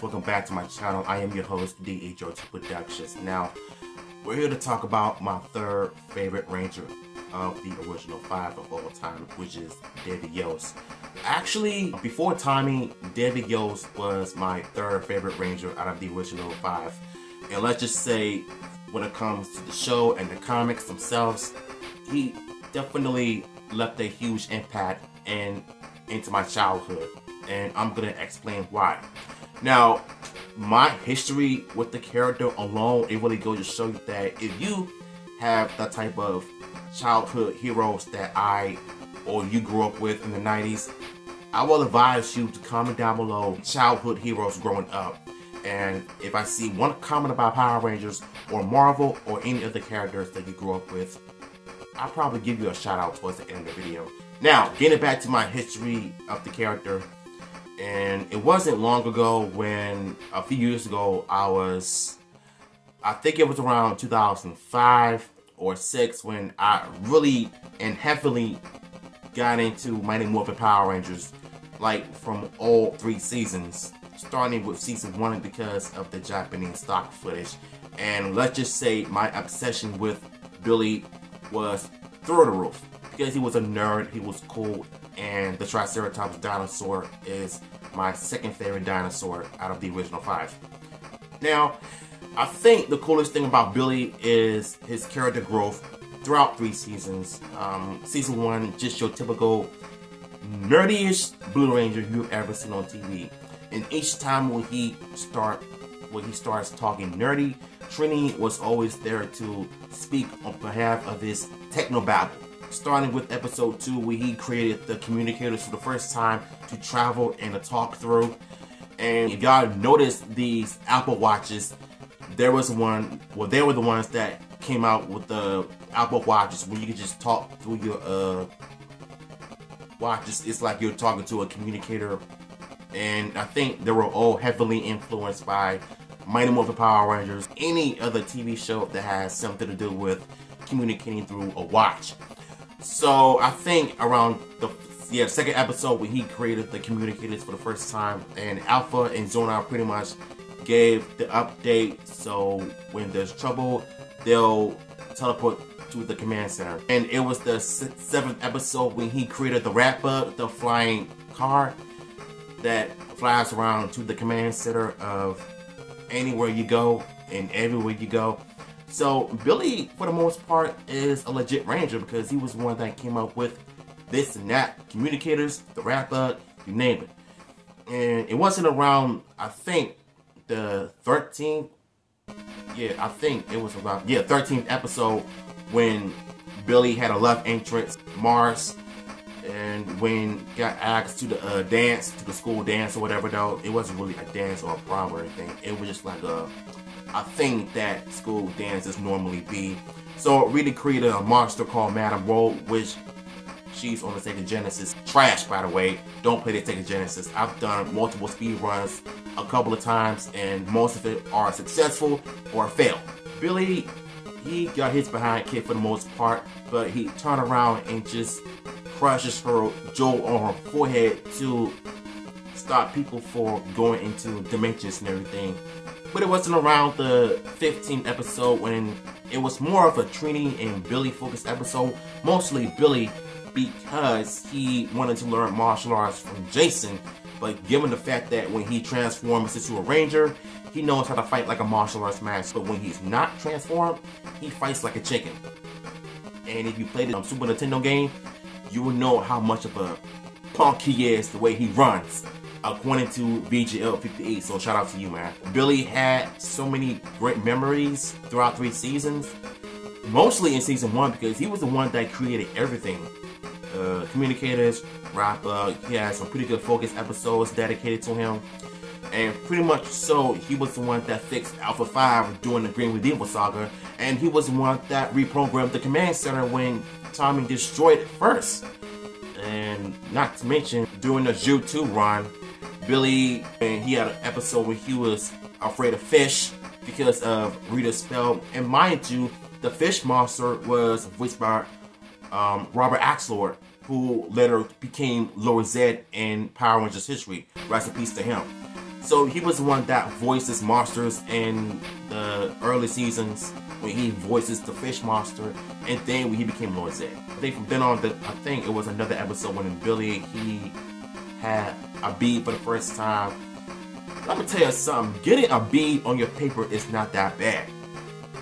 guys, welcome back to my channel. I am your host, DHR2 Productions. Now, we're here to talk about my third favorite Ranger of the original five of all time, which is David Yost. Actually, before Tommy, David Yost was my third favorite Ranger out of the original five. And let's just say, when it comes to the show and the comics themselves, he definitely left a huge impact into my childhood. And I'm gonna explain why. Now, my history with the character alone, it really goes to show you that if you have the type of childhood heroes that I or you grew up with in the 90s, I will advise you to comment down below childhood heroes growing up. And if I see one comment about Power Rangers or Marvel or any of the characters that you grew up with, I'll probably give you a shout out towards the end of the video. Now, getting back to my history of the character, and it wasn't long ago when, a few years ago, I think it was around 2005 or 6 when I really and heavily got into Mighty Morphin Power Rangers, like from all 3 seasons, starting with season 1 because of the Japanese stock footage. And let's just say my obsession with Billy was through the roof because he was a nerd, he was cool. And the Triceratops dinosaur is my second favorite dinosaur out of the original 5. Now, I think the coolest thing about Billy is his character growth throughout 3 seasons. Season 1, just your typical nerdiest Blue Ranger you've ever seen on TV. And each time when he starts talking nerdy, Trini was always there to speak on behalf of his technobabble. Starting with episode 2 where he created the communicators for the first time to travel and to talk through. And if y'all noticed these Apple Watches, there was one, well they were the ones that came out with the Apple Watches where you could just talk through your watches. It's like you're talking to a communicator. And I think they were all heavily influenced by Mighty Morphin Power Rangers, any other TV show that has something to do with communicating through a watch. So I think around the second episode when he created the communicators for the first time, and Alpha and Zonar pretty much gave the update so when there's trouble they'll teleport to the command center. And it was the 7th episode when he created the rat bug, the flying car that flies around to the command center of anywhere you go and everywhere you go. So Billy, for the most part, is a legit Ranger because he was the one that came up with this and that. Communicators, the rat bug, you name it. And it wasn't around, I think, the 13th, I think it was around 13th episode when Billy had a love entrance, Mars, and when he got asked to the dance, to the school dance or whatever though, it wasn't really a dance or a prom or anything, it was just like a thing that school dances normally be. So Rita created a monster called Madame Roll, which she's on the Sega Genesis. Trash, by the way. Don't play the Sega Genesis. I've done multiple speedruns a couple of times and most of it are successful or fail. Billy, he got his behind kicked for the most part, but he turned around and just crushes her jewel on her forehead to stop people from going into dimensions and everything. But it wasn't around the 15th episode when it was more of a Trini and Billy focused episode. Mostly Billy because he wanted to learn martial arts from Jason. But given the fact that when he transforms into a Ranger, he knows how to fight like a martial arts match. But when he's not transformed, he fights like a chicken. And if you played the Super Nintendo game, you will know how much of a punk he is the way he runs. According to BGL58, so shout out to you, man. Billy had so many great memories throughout 3 seasons, mostly in season 1 because he was the one that created everything. Communicators, rapper, he had some pretty good focus episodes dedicated to him, and pretty much so he was the one that fixed Alpha 5 during the Green Medieval Saga, and he was the one that reprogrammed the command center when Tommy destroyed it first. And not to mention, during the DHR2 run, Billy, and he had an episode where he was afraid of fish because of Rita's spell. And mind you, the fish monster was voiced by Robert Axelrod, who later became Lord Zed in Power Rangers history. Rest in peace to him. So he was the one that voices monsters in the early seasons when he voices the fish monster, and then when he became Lord Zed. I think from then on, I think it was another episode when Billy, he had a bead for the first time. Let me tell you something, getting a bead on your paper is not that bad.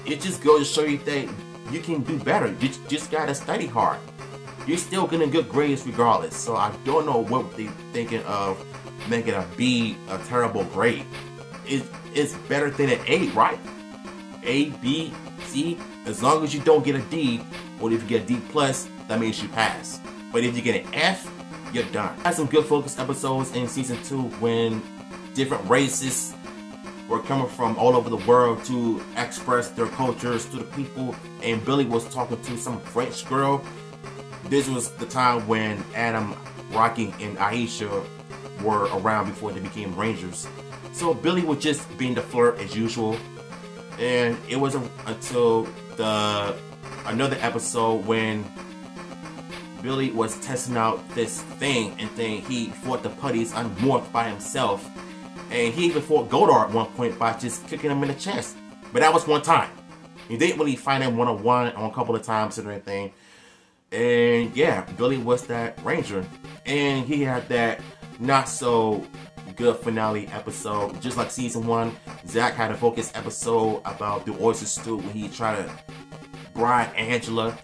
It just goes to show you that you can do better. You just gotta study hard. You're still getting good grades regardless. So I don't know what they're thinking of making a B a terrible grade. It's better than an A, right? A, B, C, as long as you don't get a D, or if you get a D+, that means you pass. But if you get an F, you're done. I had some good focus episodes in season 2 when different races were coming from all over the world to express their cultures to the people, and Billy was talking to some French girl. This was the time when Adam, Rocky, and Aisha were around before they became Rangers. So Billy was just being the flirt as usual, and it wasn't until another episode when Billy was testing out this thing, and then he fought the putties unmorphed by himself. And he even fought Godard at one point by just kicking him in the chest. But that was one time. He didn't really fight him one-on-one on a couple of times or anything. And yeah, Billy was that Ranger. And he had that not-so-good finale episode. Just like season 1, Zach had a focus episode about the oyster stew when he tried to bribe Angela.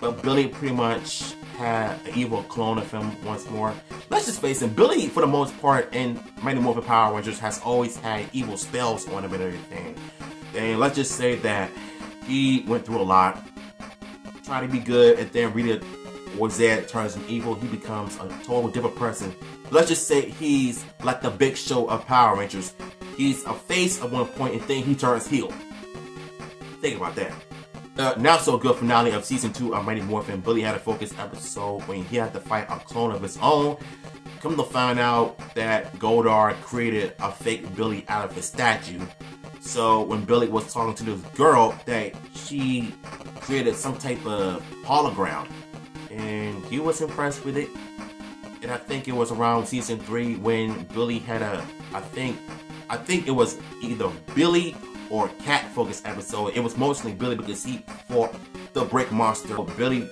But Billy pretty much had an evil clone of him once more. Let's just face it, Billy, for the most part, in Mighty Morphin Power Rangers, has always had evil spells on him and everything. And let's just say that he went through a lot, trying to be good, and then Rita or Zed turns him evil. He becomes a total different person. Let's just say he's like the Big Show of Power Rangers. He's a face at one point, and then he turns heel. Think about that. Not so good finale of season 2 of Mighty Morphin. Billy had a focus episode when he had to fight a clone of his own. Come to find out that Goldar created a fake Billy out of his statue. So when Billy was talking to this girl, that she created some type of hologram, and he was impressed with it. And I think it was around season 3 when Billy had a, I think it was either Billy or cat focus episode. It was mostly Billy because he fought the brick monster. Billy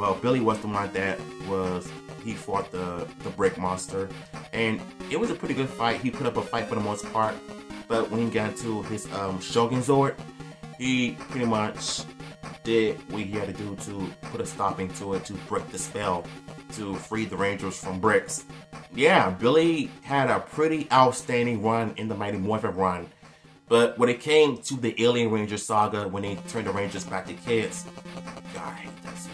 was the one that was, he fought the brick monster, and it was a pretty good fight. He put up a fight for the most part, but when he got into his Shogunzord, he pretty much did what he had to do to put a stopping to it, to break the spell, to free the Rangers from bricks. Yeah, Billy had a pretty outstanding run in the Mighty Morphin run. But when it came to the Alien Rangers saga, when they turned the Rangers back to kids, God, I hate that season.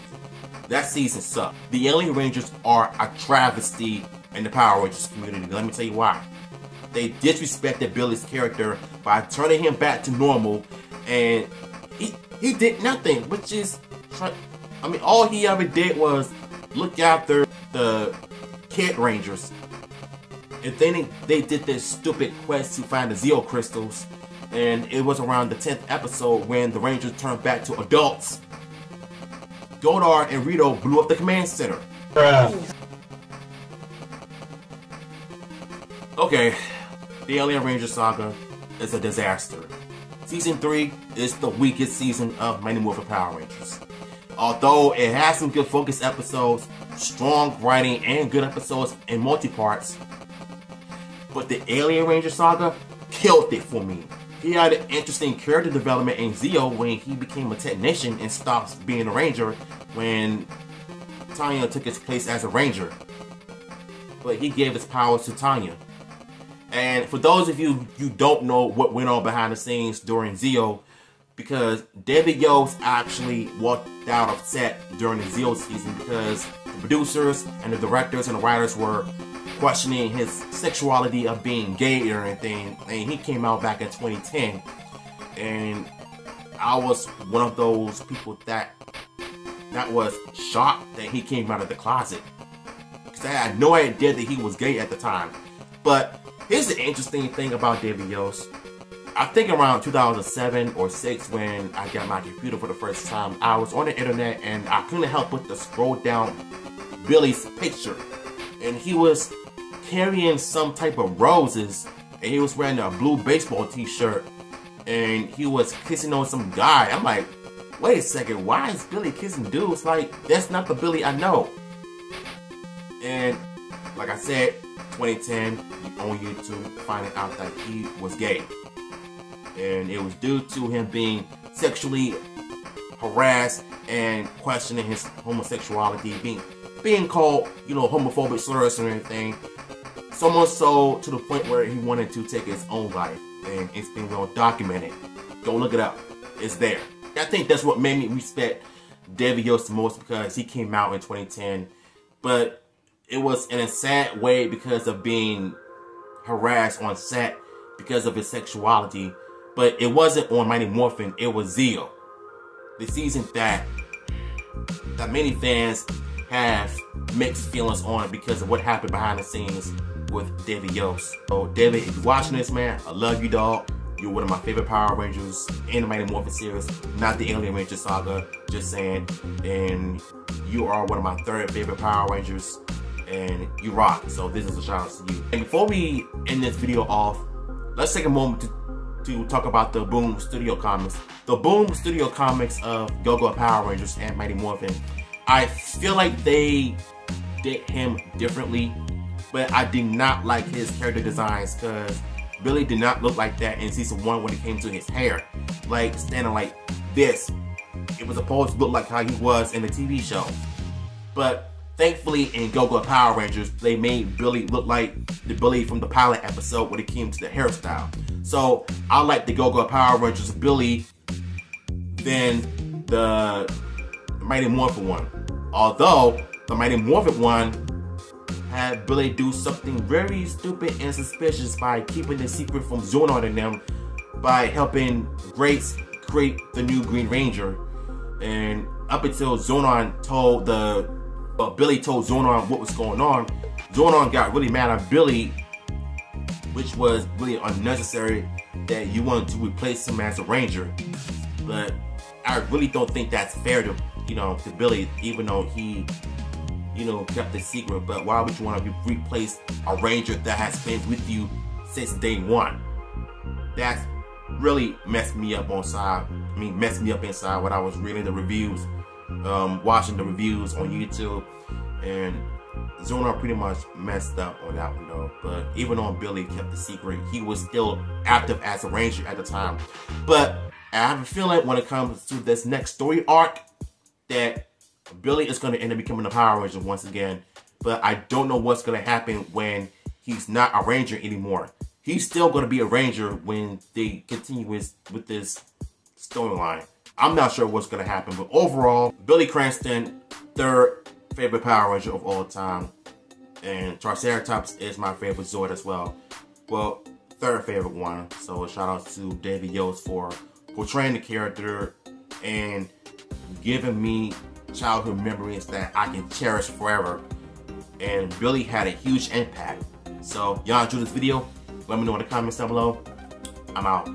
That season sucked. The Alien Rangers are a travesty in the Power Rangers community. Let me tell you why. They disrespected Billy's character by turning him back to normal, and he did nothing, which is, I mean, all he ever did was look after the Kid Rangers. And then they did this stupid quest to find the Zeo crystals. And it was around the 10th episode when the Rangers turned back to adults. Godard and Rito blew up the command center. Okay, the Alien Ranger saga is a disaster. Season 3 is the weakest season of Mighty Morphin Power Rangers. Although it has some good focus episodes, strong writing, and good episodes in multi-parts, but the Alien Ranger saga killed it for me. He had an interesting character development in Zeo when he became a technician and stopped being a ranger when Tanya took his place as a ranger. But he gave his powers to Tanya. And for those of you who don't know what went on behind the scenes during Zeo, because David Yost actually walked out of set during the Zeo season because the producers and the directors and the writers were questioning his sexuality of being gay or anything, and he came out back in 2010, and I was one of those people that was shocked that he came out of the closet, because I had no idea that he was gay at the time. But here's the interesting thing about David Yost. I think around 2007 or 6 when I got my computer for the first time, I was on the internet and I couldn't help but to scroll down Billy's picture, and he was carrying some type of roses and he was wearing a blue baseball t-shirt, and he was kissing on some guy. I'm like, wait a second, why is Billy kissing dudes? Like, that's not the Billy I know. And like I said, 2010, on YouTube, finding out that he was gay. And it was due to him being sexually harassed and questioning his homosexuality, being called, you know, homophobic slurs and everything. So much so to the point where he wanted to take his own life. And it's been well documented. Go look it up. It's there. I think that's what made me respect David Yost the most, because he came out in 2010. But it was in a sad way because of being harassed on set because of his sexuality. But it wasn't on Mighty Morphin, it was Zeo. The season that many fans have mixed feelings on because of what happened behind the scenes with David Yost. So David, if you're watching this, man, I love you, dog. You're one of my favorite Power Rangers in the Mighty Morphin series, not the Alien Rangers saga, just saying. And you are one of my third favorite Power Rangers, and you rock. So this is a shout out to you. And before we end this video off, let's take a moment to talk about the Boom Studio comics. The Boom Studio comics of Go-Go Power Rangers and Mighty Morphin, I feel like they did him differently, but I did not like his character designs, because Billy did not look like that in season 1 when it came to his hair. Like, standing like this. It was supposed to look like how he was in the TV show. But thankfully in Go-Go Power Rangers, they made Billy look like the Billy from the pilot episode when it came to the hairstyle. So I like the Go-Go Power Rangers Billy than the Mighty Morphin one. Although the Mighty Morphin one had Billy do something very stupid and suspicious by keeping the secret from Zonar and them by helping Grace create the new Green Ranger. And up until Zonar told Billy told Zonar what was going on, Zonar got really mad at Billy, which was really unnecessary that you wanted to replace him as a ranger. But I really don't think that's fair to, you know, to Billy, even though he, you know, kept the secret. But why would you want to replace a ranger that has been with you since day one? That's really messed me up messed me up inside when I was reading the reviews, watching the reviews on YouTube. And Zonar pretty much messed up on that one though. But even though Billy kept the secret, he was still active as a ranger at the time. But I have a feeling when it comes to this next story arc that Billy is going to end up becoming a Power Ranger once again, but I don't know what's going to happen when he's not a Ranger anymore. He's still going to be a Ranger when they continue with this storyline. I'm not sure what's going to happen, but overall, Billy Cranston, third favorite Power Ranger of all time, and Triceratops is my favorite Zord as well. Well, third favorite one, so a shout out to David Yost for portraying the character and giving me childhood memories that I can cherish forever. And Billy had a huge impact. So y'all enjoyed this video? Let me know in the comments down below. I'm out.